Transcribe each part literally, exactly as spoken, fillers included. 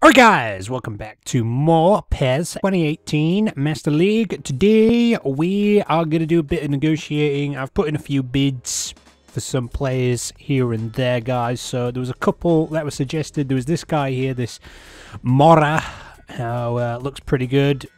Alright guys, welcome back to more P E S twenty eighteen Master League. Today we are going to do a bit of negotiating. I've put in a few bids for some players here and there, guys. So there was a couple that were suggested. There was this guy here, this Mora, who uh, looks pretty good.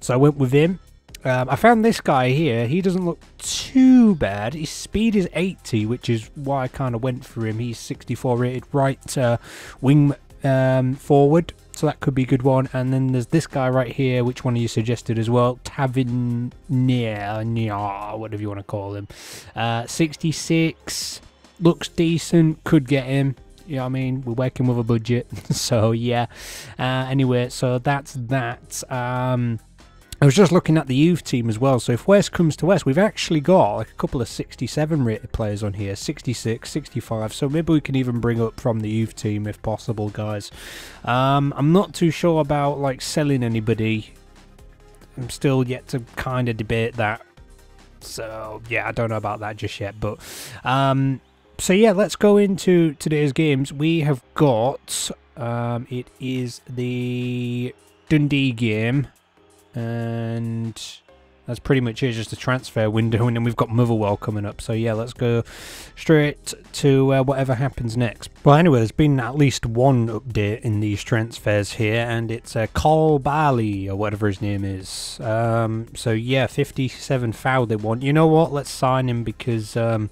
So I went with him. Um, I found this guy here. He doesn't look too bad. His speed is eighty, which is why I kind of went for him. He's sixty-four rated right uh, wing um forward, so that could be a good one. And then there's this guy right here, which one of you suggested as well, Tavernier, whatever you want to call him. uh sixty-six, looks decent, could get him, you know what I mean, we're working with a budget. So yeah, uh anyway, so that's that. um I was just looking at the youth team as well, so if worst comes to worst, we've actually got like a couple of sixty-seven rated players on here, sixty-six, sixty-five, so maybe we can even bring up from the youth team if possible, guys. Um, I'm not too sure about like selling anybody. I'm still yet to kind of debate that, so yeah, I don't know about that just yet, but... Um, so yeah, let's go into today's games. We have got... Um, it is the Dundee game. And that's pretty much it, just a transfer window, and then we've got Motherwell coming up. So yeah, let's go straight to uh, whatever happens next. Well, anyway, there's been at least one update in these transfers here, and it's uh, Col Barley or whatever his name is. Um, so yeah, fifty-seven foul they want. You know what? Let's sign him because um,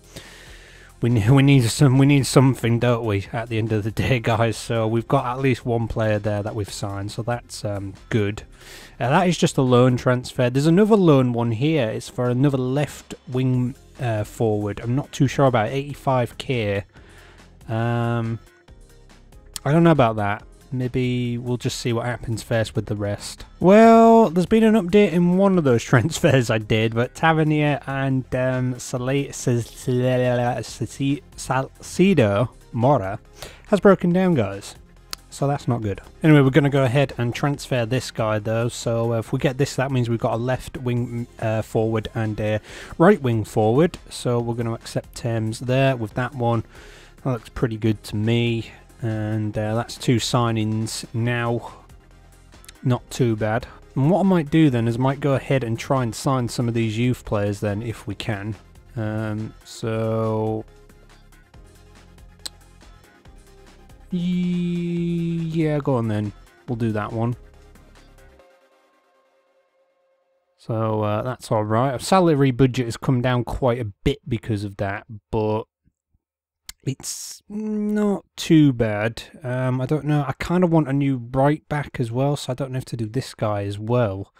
we we need some we need something, don't we? At the end of the day, guys. So we've got at least one player there that we've signed. So that's um, good. Uh, that is just a loan transfer. There's another loan one here. It's for another left wing uh, forward. I'm not too sure about it. eighty-five K. Um, I don't know about that. Maybe we'll just see what happens first with the rest. Well, there's been an update in one of those transfers I did, but Tavernier and um, Salcedo Mora has broken down, guys. So that's not good. Anyway, we're going to go ahead and transfer this guy though. So uh, if we get this, that means we've got a left wing uh, forward and a right wing forward. So we're going to accept terms there with that one. That looks pretty good to me. And uh, that's two signings now. Not too bad. And what I might do then is I might go ahead and try and sign some of these youth players then if we can. Um, so... Yeah, go on then. We'll do that one. So uh, that's all right. Our salary budget has come down quite a bit because of that, but it's not too bad. Um, I don't know. I kind of want a new right back as well, so I don't know if to do this guy as well.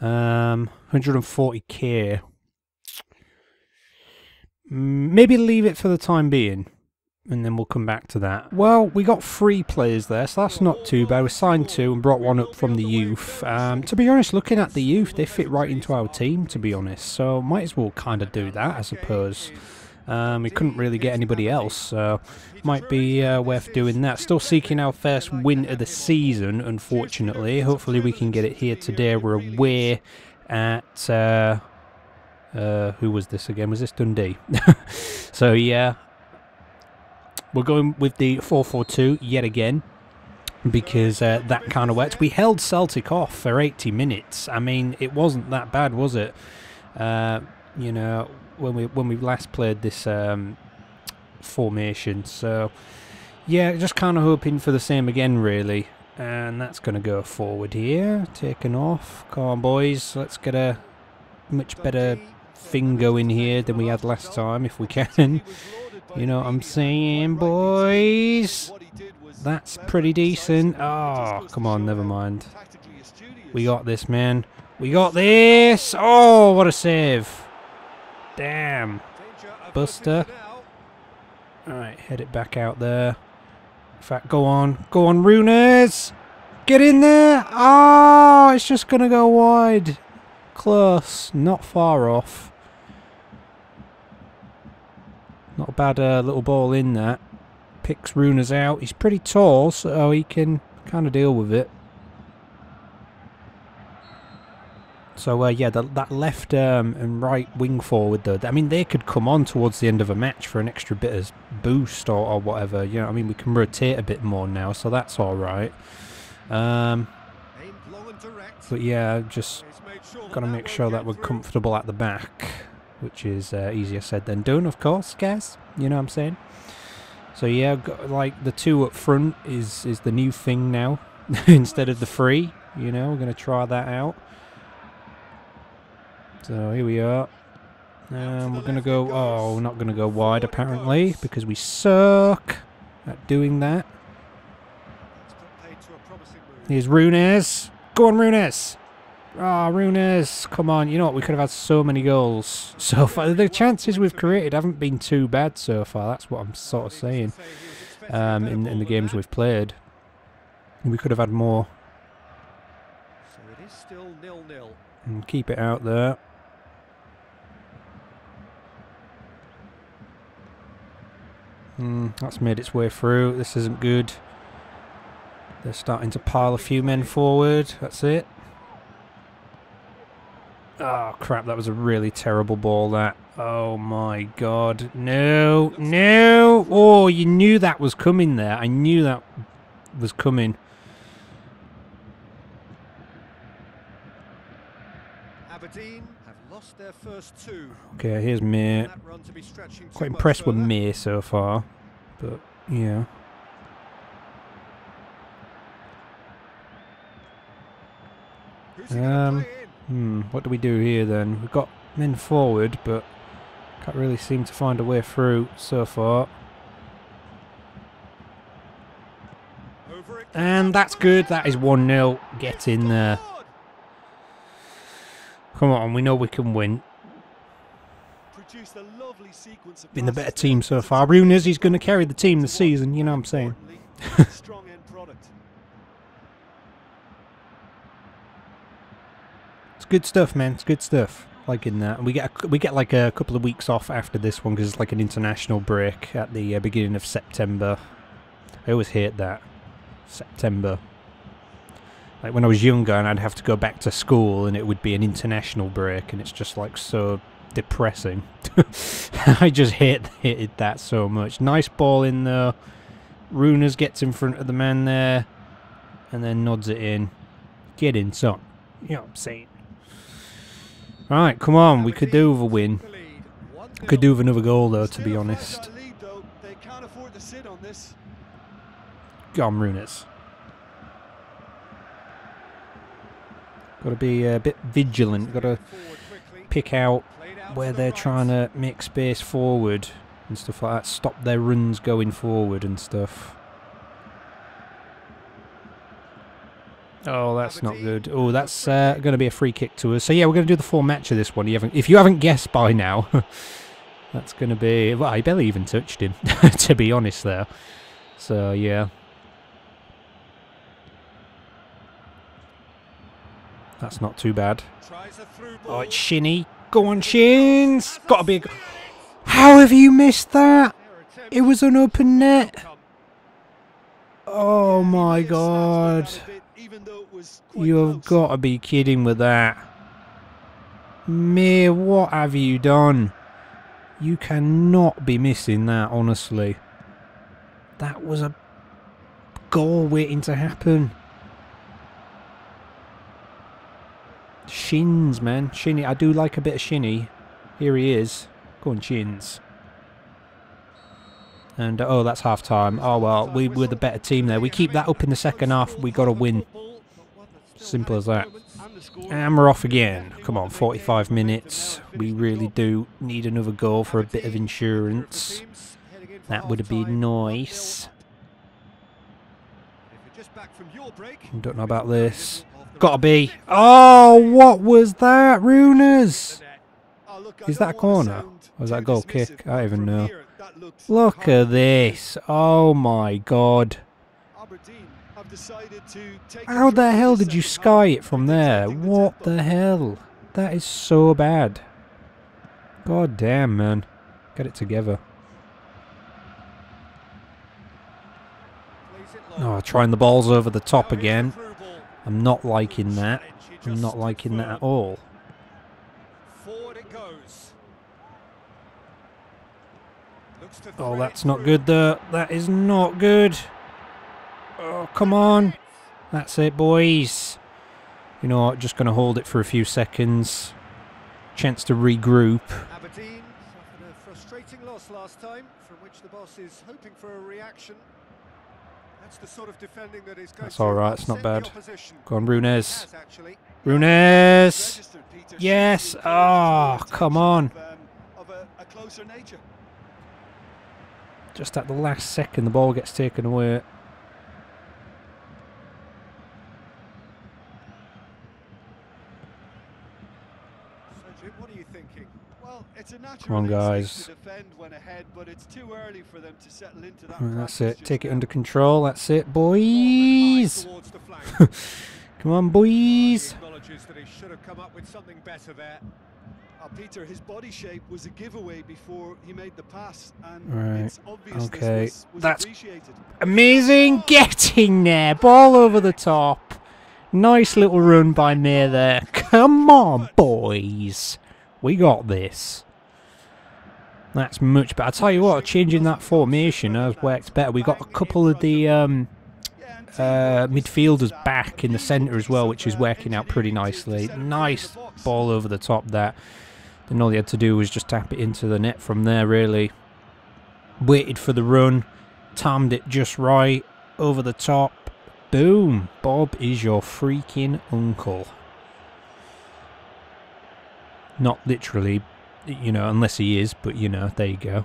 Um, one forty K. Maybe leave it for the time being. And then we'll come back to that. Well, we got three players there, so that's not too bad. We signed two and brought one up from the youth. Um, to be honest, looking at the youth, they fit right into our team, to be honest. So might as well kind of do that, I suppose. Um, we couldn't really get anybody else, so might be uh, worth doing that. Still seeking our first win of the season, unfortunately. Hopefully we can get it here today. We're away at... Uh, uh, who was this again? Was this Dundee? So, yeah... We're going with the four four two yet again because uh, that kind of works. We held Celtic off for eighty minutes. I mean, it wasn't that bad, was it? Uh, you know, when we when we last played this um, formation. So, yeah, just kind of hoping for the same again, really. And that's going to go forward here. Taken off. Come on, boys. Let's get a much better thing going here than we had last time, if we can. You know what I'm saying, boys? That's pretty decent. Oh, come on, never mind. We got this, man. We got this! Oh, what a save. Damn. Buster. Alright, head it back out there. In fact, go on. Go on, Rooners! Get in there! Oh, it's just going to go wide. Close. Not far off. Not a bad uh, little ball in that. Picks Rooners out. He's pretty tall, so he can kind of deal with it. So, uh, yeah, the, that left um, and right wing forward, though, I mean, they could come on towards the end of a match for an extra bit of boost or, or whatever. You know, I mean, we can rotate a bit more now, so that's all right. Um, but, yeah, just got to make sure that we're comfortable at the back, which is uh, easier said than done, of course, guys. You know what I'm saying? So, yeah, got, like, the two up front is, is the new thing now instead of the three. You know, we're going to try that out. So here we are. Um, we're going to go... Oh, we're not going to go wide, apparently, because we suck at doing that. Here's Rooney. Go on, Rooney. Ah, oh, Rooney. Come on. You know what? We could have had so many goals so far. The chances we've created haven't been too bad so far. That's what I'm sort of saying um, in, in the games we've played. We could have had more. So it is still nil nil. And keep it out there. Mm, that's made its way through. This isn't good. They're starting to pile a few men forward. That's it. Oh, crap. That was a really terrible ball, that. Oh, my God. No. No. Oh, you knew that was coming there. I knew that was coming. Aberdeen have lost their first two. Okay, here's May. Quite impressed with May so far. But, yeah. Um, hmm, what do we do here then? We've got men forward, but can't really seem to find a way through so far. And that's good. That is one nil. Get in there. Come on, we know we can win. Been the better team so far. Rooney, he's going to carry the team this season, you know what I'm saying? It's good stuff, man. It's good stuff. Liking that. We get a, we get like a couple of weeks off after this one because it's like an international break at the uh, beginning of September. I always hate that. September. Like when I was younger and I'd have to go back to school and it would be an international break and it's just like so depressing. I just hate, hated that so much. Nice ball in though. Rooney gets in front of the man there and then nods it in. Get in, son. You know what I'm saying? Right, come on. We could do with a win. Could do with another goal though, to be honest. Go on, Rooney. Got to be a bit vigilant. Got to pick out where they're trying to make space forward and stuff like that. Stop their runs going forward and stuff. Oh, that's not good. Oh, that's uh, going to be a free kick to us. So yeah, we're going to do the full match of this one. You haven't, if you haven't guessed by now, that's going to be. Well, I barely even touched him, to be honest. There. So yeah. That's not too bad. Oh, it's Shinny. Go on, Shins. Got to be a... How have you missed that? It was an open net. Oh, my God. You have got to be kidding with that. Mate, what have you done? You cannot be missing that, honestly. That was a goal waiting to happen. Shins, man. Shinny. I do like a bit of Shinny. Here he is. Go on, Shins. And, uh, oh, that's half-time. Oh, well, we were the better team there. We keep that up in the second half. We got to win. Simple as that. And we're off again. Come on, forty-five minutes. We really do need another goal for a bit of insurance. That would have been nice. Don't know about this. Gotta be. Oh, what was that? Rooney. Is that a corner? Or is that a goal kick? I don't even know. Look at this. Oh my God. How the hell did you sky it from there? What the hell? That is so bad. God damn, man. Get it together. Oh, trying the balls over the top again. I'm not liking that. I'm not liking that at all. Oh, that's not good there. That is not good. Oh, come on. That's it, boys. You know what, just going to hold it for a few seconds. Chance to regroup. Aberdeen suffered a frustrating loss last time, from which the boss is hoping for a reaction. That's the sort of defending that is going. That's all right, it's not bad. Go on, Runes. Runes! Yes! Oh, come on. Just at the last second, the ball gets taken away. Come on, guys. That's it. Take it under control. That's it, boys. Come on, boys. Peter, his body shape was a giveaway before he made the pass, and right. It's obvious. Okay, was, was that's amazing. Getting there, ball over the top. Nice little run by May there. Come on, boys. We got this. That's much better. I tell you what, changing that formation has worked better. We got a couple of the um, uh, midfielders back in the centre as well, which is working out pretty nicely. Nice ball over the top there. Then all he had to do was just tap it into the net from there, really. Waited for the run, timed it just right, over the top. Boom! Bob is your freaking uncle. Not literally, you know, unless he is, but you know, there you go.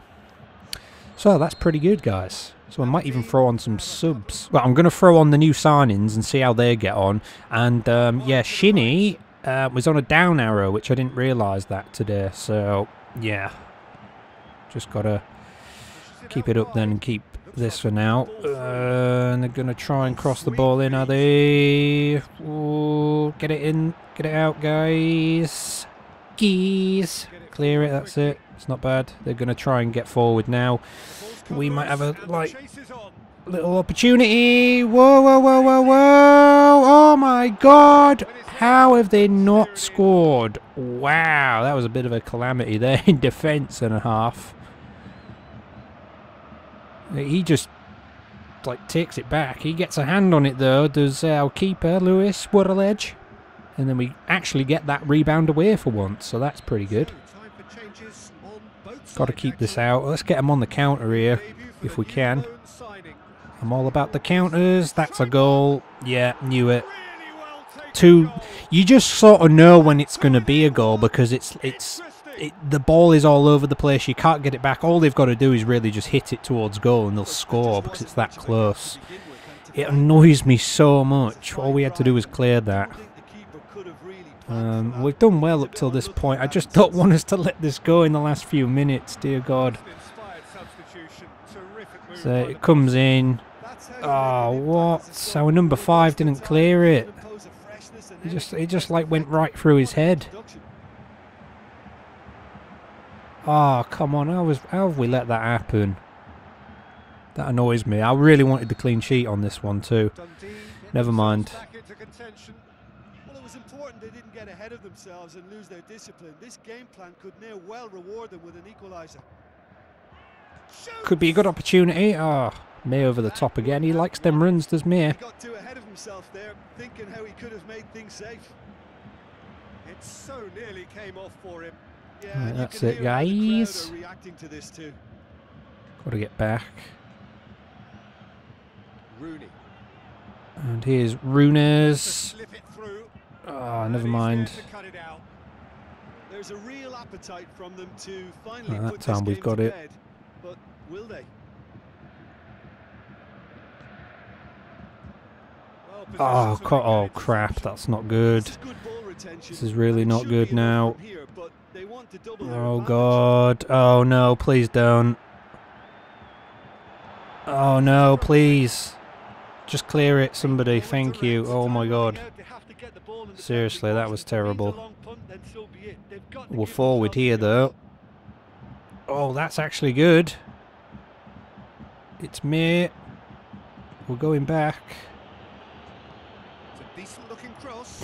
So that's pretty good, guys. So I might even throw on some subs. Well, I'm going to throw on the new signings and see how they get on. And um, yeah, Shinny uh, was on a down arrow, which I didn't realise that today. So yeah, just got to keep it up then and keep this for now. Uh, and they're going to try and cross the ball in, are they? Ooh, get it in, get it out, guys. Geez. Clear it, that's it. It's not bad. They're going to try and get forward now. We might have a, like, little opportunity. Whoa, whoa, whoa, whoa, whoa. Oh, my God. How have they not scored? Wow, that was a bit of a calamity there in defence and a half. He just, like, takes it back. He gets a hand on it, though. Does our keeper, Lewis Wurttledge. And then we actually get that rebound away for once, so that's pretty good. Got to keep this out. Let's get them on the counter here, if we can. I'm all about the counters. That's a goal. Yeah, knew it. Two. You just sort of know when it's going to be a goal because it's it's it, the ball is all over the place. You can't get it back. All they've got to do is really just hit it towards goal, and they'll score because it's that close. It annoys me so much. All we had to do was clear that. Um, we've done well up till this point. I just don't want us to let this go in the last few minutes, dear God. So it comes in. Oh, what? Our number five didn't clear it. It just, it just like went right through his head. Oh, come on. How, was, how have we let that happen? That annoys me. I really wanted the clean sheet on this one too. Never mind. It's important they didn't get ahead of themselves and lose their discipline. This game plan could near well reward them with an equaliser. Could be a good opportunity. Ah, oh, May over the top again. He likes them runs, does May. He got too ahead of himself there, thinking how he could have made things safe. It so nearly came off for him. Yeah, right, that's it, guys. Reacting to this too. Got to get back. Rooney. And here's Runes. Oh, never mind. There's a real appetite from them to finally put this game to bed, but will they? Oh, oh crap, that's not good. This is really not good now. Oh God. Oh no, please don't. Oh no, please. Just clear it, somebody. Thank you. Oh my God. Seriously, that was terrible. We're forward here, though. Oh, that's actually good. It's me. We're going back.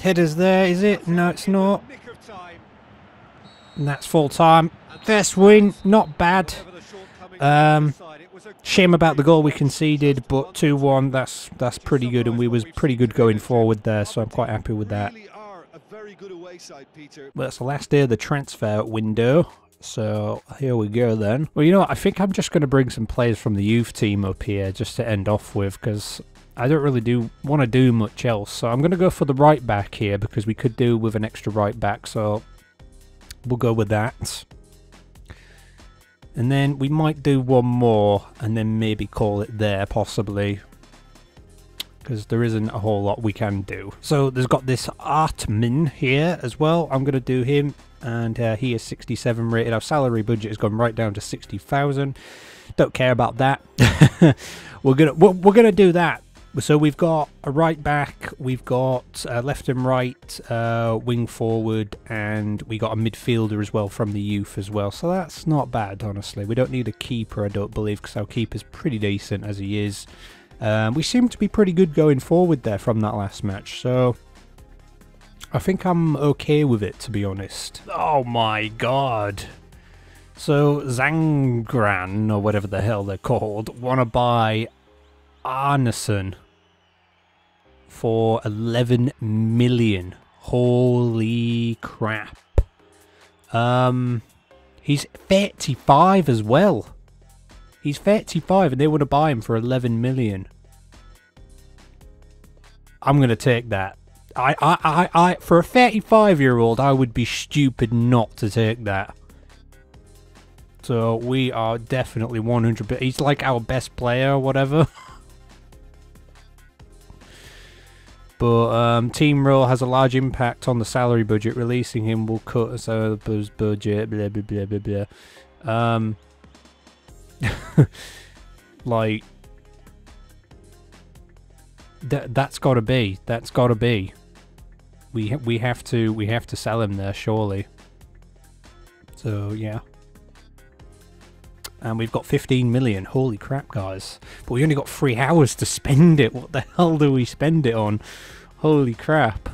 Header's there, is it? No, it's not. And that's full time. First win, not bad. Um, shame about the goal we conceded, but two one, that's, that's pretty good, and we was pretty good going forward there, so I'm quite happy with that. Well, that's the last day of the transfer window. So here we go then. Well, you know what? I think I'm just going to bring some players from the youth team up here just to end off with, because I don't really do want to do much else. So I'm going to go for the right back here because we could do with an extra right back. So we'll go with that. And then we might do one more and then maybe call it there possibly, because there isn't a whole lot we can do. So there's got this Artman here as well. I'm going to do him, and uh, he is sixty-seven rated. Our salary budget has gone right down to sixty thousand. Don't care about that. we're gonna we're, we're gonna do that. So we've got a right back, we've got uh, left and right, uh, wing forward, and we got a midfielder as well from the youth as well. So that's not bad, honestly. We don't need a keeper, I don't believe, because our keeper's pretty decent as he is. Um, we seem to be pretty good going forward there from that last match, so I think I'm okay with it, to be honest. Oh my god. So Zangran, or whatever the hell they're called, want to buy Arneson for eleven million. Holy crap. Um, he's thirty-five as well. He's thirty-five and they want to buy him for eleven million. I'm going to take that. I, I, I, I, for a thirty-five-year-old, I would be stupid not to take that. So we are definitely one hundred percent. He's like our best player or whatever. But um, team role has a large impact on the salary budget. Releasing him will cut us out of budget. Blah, blah, blah, blah, blah. Um, like, that, that's got to be. That's got to be. We we have to we have to sell him there surely. So yeah, and we've got fifteen million. Holy crap, guys! But we only got three hours to spend it. What the hell do we spend it on? Holy crap!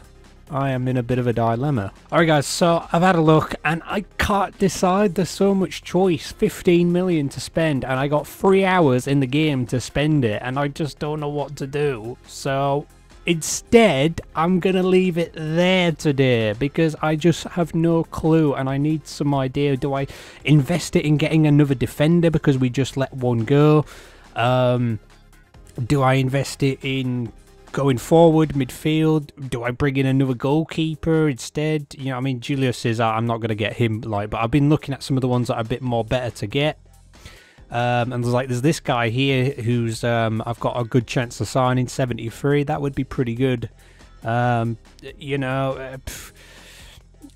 I am in a bit of a dilemma. All right, guys. So I've had a look, and I can't decide. There's so much choice. fifteen million to spend, and I got three hours in the game to spend it, and I just don't know what to do. So instead, I'm going to leave it there today because I just have no clue and I need some idea. Do I invest it in getting another defender because we just let one go? Um, do I invest it in going forward, midfield? Do I bring in another goalkeeper instead? You know, I mean, Julio Cesar, I'm not going to get him, like, but I've been looking at some of the ones that are a bit more better to get. Um, and there's like, there's this guy here who's, um, I've got a good chance of signing, seventy-three. That would be pretty good. Um, you know, uh, pff,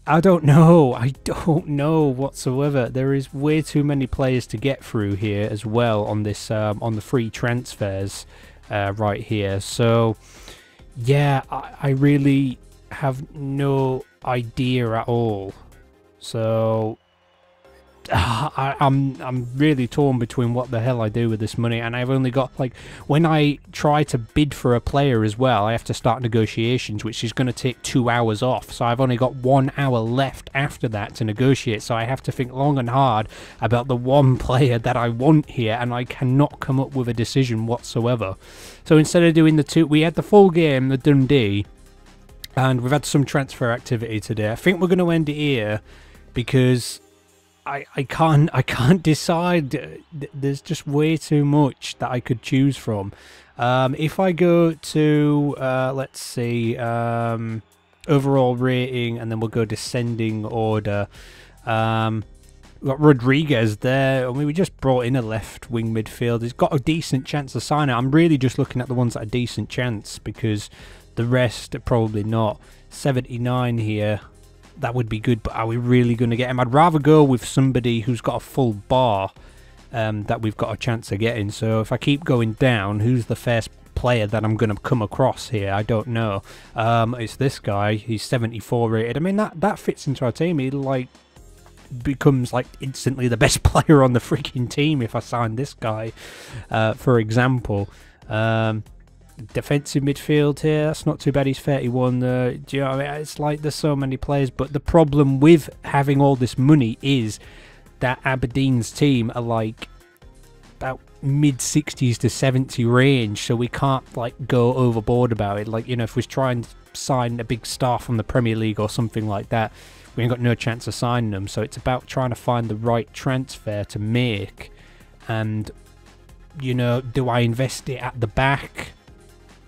I don't know. I don't know whatsoever. There is way too many players to get through here as well on this, um, on the free transfers, uh, right here. So yeah, I, I really have no idea at all. So I, I'm I'm really torn between what the hell I do with this money, and I've only got, like, when I try to bid for a player as well, I have to start negotiations, which is going to take two hours off, so I've only got one hour left after that to negotiate, so I have to think long and hard about the one player that I want here, and I cannot come up with a decision whatsoever. So instead of doing the two, we had the full game, the Dundee, and we've had some transfer activity today. I think we're going to end it here because I, I can't I can't decide. There's just way too much that I could choose from. Um, if I go to uh, let's see, um, overall rating, and then we'll go descending order. Um, we've got Rodriguez there. I mean, we just brought in a left wing midfielder. He's got a decent chance of signing. I'm really just looking at the ones that are decent chance because the rest are probably not. seventy-nine here. That would be good, but are we really going to get him? I'd rather go with somebody who's got a full bar um, that we've got a chance of getting. So if I keep going down, who's the first player that I'm going to come across here? I don't know. Um, it's this guy. He's seventy-four rated. I mean, that, that fits into our team. He, like, becomes, like, instantly the best player on the freaking team if I sign this guy, uh, for example. Um... Defensive midfield here, that's not too bad. He's thirty-one. Uh, do you know what I mean? It's like there's so many players, but the problem with having all this money is that Aberdeen's team are like about mid sixties to seventy range, so we can't like go overboard about it. Like, you know, if we try and sign a big star from the Premier League or something like that, we ain't got no chance of signing them. So it's about trying to find the right transfer to make. And, you know, do I invest it at the back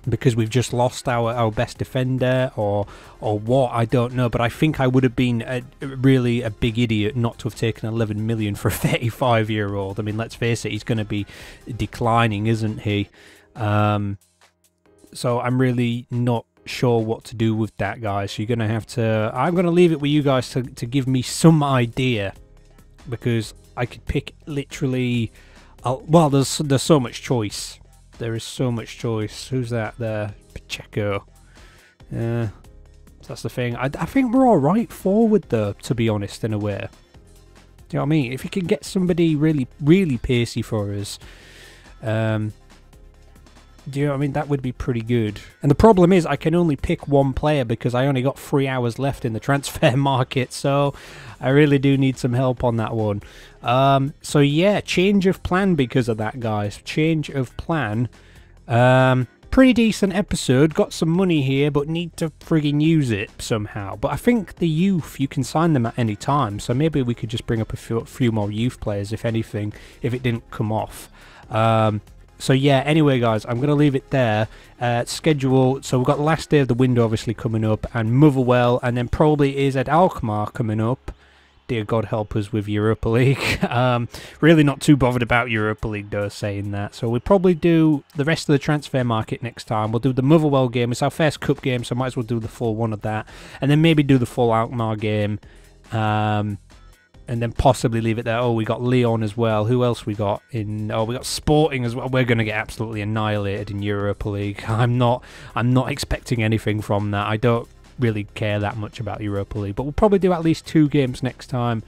because we've just lost our, our best defender, or or what? I don't know. But I think I would have been a, really a big idiot not to have taken eleven million for a thirty-five year old. I mean, let's face it, he's going to be declining, isn't he? Um, so I'm really not sure what to do with that, guys. So you're going to have to... I'm going to leave it with you guys to, to give me some idea, because I could pick literally... I'll, well, there's there's so much choice. There is so much choice. Who's that there? Pacheco. Uh, that's the thing. I, I think we're all right forward, though, to be honest, in a way. Do you know what I mean? If you can get somebody really, really pacey for us, um, do you know what I mean? That would be pretty good. And the problem is I can only pick one player because I only got three hours left in the transfer market. So I really do need some help on that one. Um, so yeah, change of plan because of that, guys. Change of plan. Um, pretty decent episode. Got some money here, but need to frigging use it somehow. But I think the youth, you can sign them at any time. So maybe we could just bring up a few, few more youth players, if anything, if it didn't come off. Um... So yeah, anyway, guys, I'm going to leave it there. Uh, schedule, so we've got the last day of the window obviously coming up, and Motherwell, and then probably is at Alkmaar coming up. Dear God help us with Europa League. um, really not too bothered about Europa League though, saying that. So we'll probably do the rest of the transfer market next time. We'll do the Motherwell game. It's our first cup game, so might as well do the full one of that. And then maybe do the full Alkmaar game. Um... And then possibly leave it there. Oh, we got Lyon as well. Who else we got in? Oh, we got Sporting as well. We're going to get absolutely annihilated in Europa League. I'm not. I'm not expecting anything from that. I don't really care that much about Europa League. But we'll probably do at least two games next time,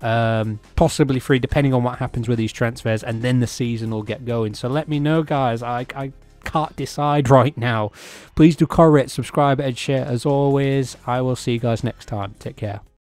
um, possibly three, depending on what happens with these transfers. And then the season will get going. So let me know, guys. I. I can't decide right now. Please do comment, subscribe, and share as always. I will see you guys next time. Take care.